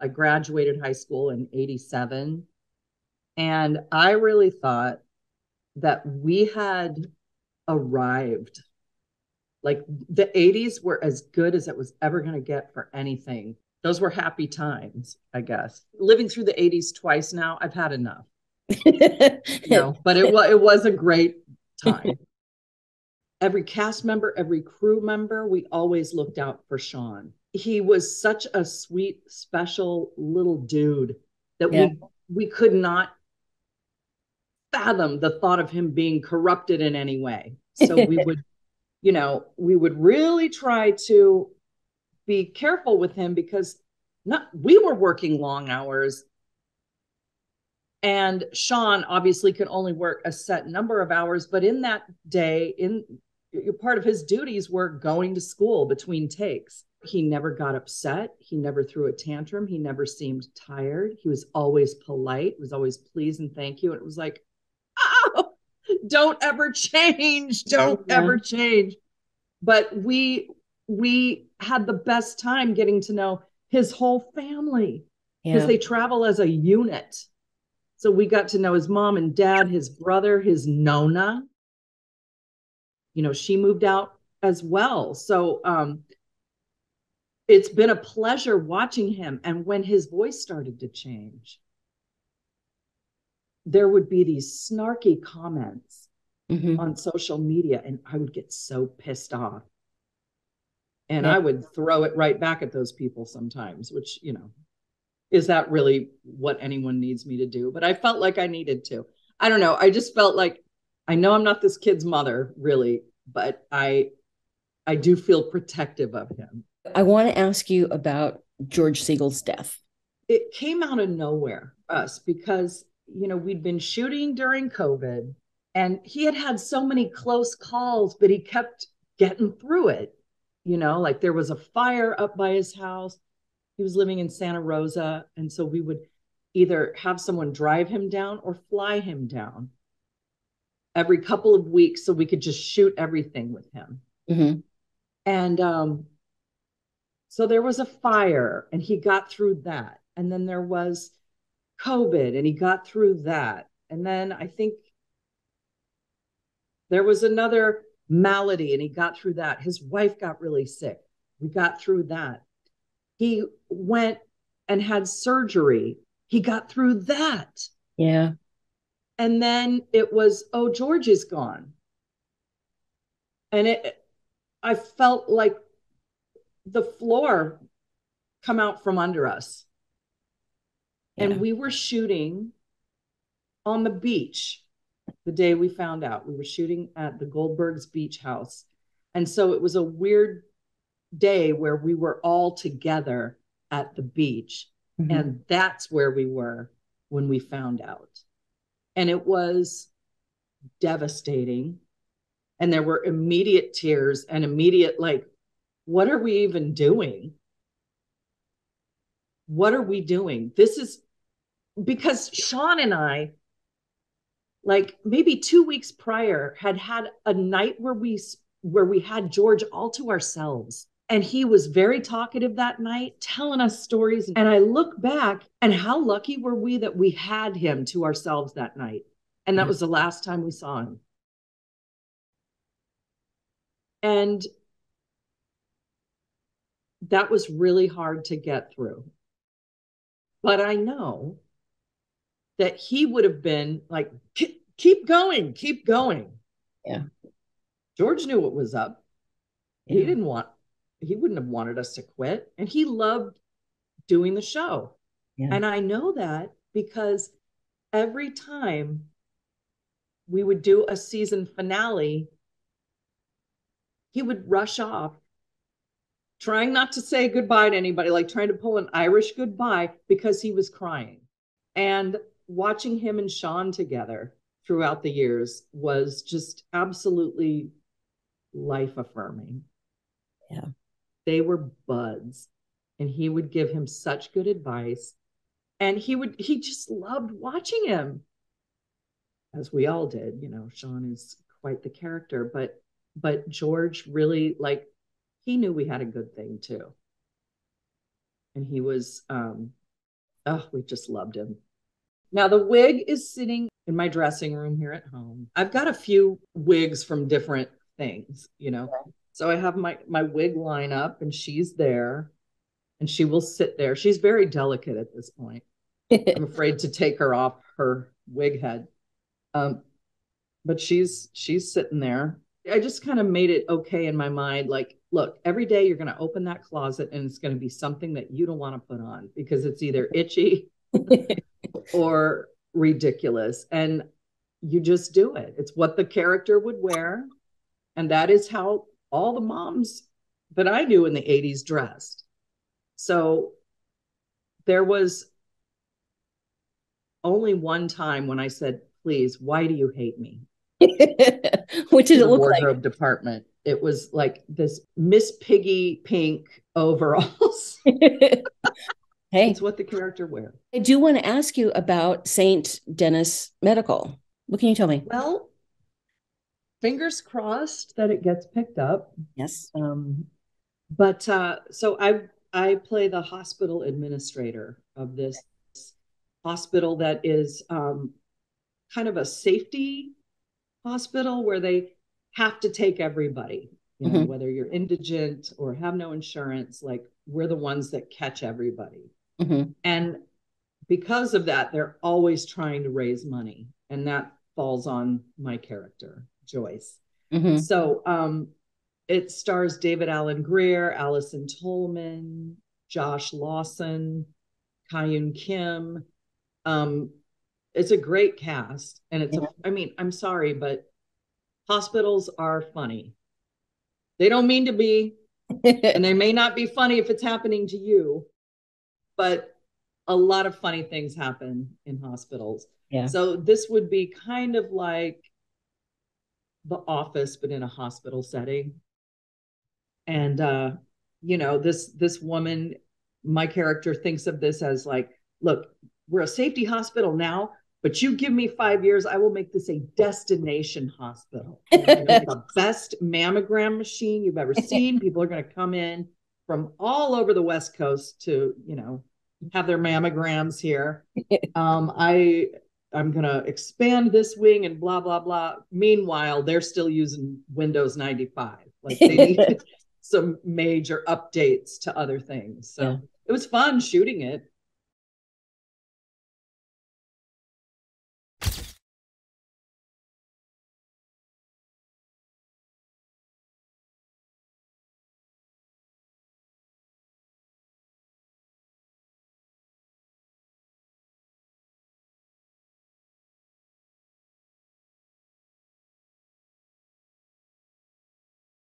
I graduated high school in 87. And I really thought that we had arrived. Like the 80s were as good as it was ever going to get for anything. Those were happy times, I guess. Living through the 80s twice now, I've had enough. But it was a great time. Every cast member, every crew member, we always looked out for Sean. He was such a sweet, special little dude that we could not fathom the thought of him being corrupted in any way. So we would, we would really try to be careful with him because we were working long hours. And Sean obviously could only work a set number of hours, but in that day, part of his duties were going to school between takes. He never got upset. He never threw a tantrum. He never seemed tired. He was always polite, was always please and thank you. And it was like, oh, don't ever change. Don't ever change. But we had the best time getting to know his whole family because they travel as a unit. So we got to know his mom and dad, his brother, his Nona. She moved out as well. So it's been a pleasure watching him. And when his voice started to change, there would be these snarky comments on social media. And I would get so pissed off. And I would throw it right back at those people sometimes, which, is that really what anyone needs me to do? But I felt like I needed to. I don't know. I just felt like, I know I'm not this kid's mother, really, but I do feel protective of him. I want to ask you about George Segal's death. It came out of nowhere for us because, we'd been shooting during COVID and he had so many close calls, but he kept getting through it. Like there was a fire up by his house. He was living in Santa Rosa. And so we would either have someone drive him down or fly him down every couple of weeks so we could just shoot everything with him. And so there was a fire and he got through that. And then there was COVID and he got through that. And then I think there was another malady and he got through that. His wife got really sick. We got through that. He went and had surgery. He got through that. Yeah. And then it was, oh, George is gone. And I felt like the floor come out from under us. Yeah. And we were shooting on the beach the day we found out. We were shooting at the Goldbergs beach house. And so it was a weird day where we were all together at the beach. And that's where we were when we found out. And it was devastating. And there were immediate tears and immediate, like, what are we even doing? What are we doing? This is because Sean and I, like maybe 2 weeks prior, had a night where we had George all to ourselves. And he was very talkative that night, telling us stories. And I look back and how lucky were we that we had him to ourselves that night. And that was the last time we saw him. And that was really hard to get through. But I know that he would have been like, keep going, keep going. Yeah. George knew what was up. Yeah. He wouldn't have wanted us to quit. And he loved doing the show. Yeah. And I know that because every time we would do a season finale, he would rush off, trying not to say goodbye to anybody, like trying to pull an Irish goodbye because he was crying. And watching him and Sean together throughout the years was just absolutely life affirming. Yeah. They were buds and he would give him such good advice and he just loved watching him, as we all did. Sean is quite the character, but George really, like, he knew we had a good thing too. And he was, Oh, we just loved him. Now the wig is sitting in my dressing room here at home. I've got a few wigs from different things, you know. Yeah. So I have my wig line up, and she's there, and she will sit there. She's very delicate at this point. I'm afraid to take her off her wig head. But she's sitting there. I just kind of made it okay in my mind. Like, look, every day you're going to open that closet and it's going to be something that you don't want to put on because it's either itchy or ridiculous. And you just do it. It's what the character would wear. And that is how all the moms that I knew in the 80s dressed. So there was only one time when I said, please, why do you hate me? Which did it look like? Wardrobe department. It was like this Miss Piggy pink overalls. Hey, it's what the character wears. I do want to ask you about St. Denis Medical. What can you tell me? Well, fingers crossed that it gets picked up. Yes. So I play the hospital administrator of this hospital that is kind of a safety hospital where they have to take everybody, you know, whether you're indigent or have no insurance, like we're the ones that catch everybody. And because of that, they're always trying to raise money. And that falls on my character, Joyce. So it stars David Alan Grier, Allison Tolman, Josh Lawson, Kai Yun Kim. It's a great cast. And it's, I mean, I'm sorry, but hospitals are funny. They don't mean to be, and they may not be funny if it's happening to you, but a lot of funny things happen in hospitals. Yeah. So this would be kind of like The Office, but in a hospital setting. And, you know, this woman, my character thinks of this as like, look, we're a safety hospital now, but you give me 5 years, I will make this a destination hospital. The best mammogram machine you've ever seen. People are going to come in from all over the West Coast to, you know, have their mammograms here. I'm going to expand this wing and blah, blah, blah. Meanwhile, they're still using Windows 95. Like they need some major updates to other things. So it was fun shooting it.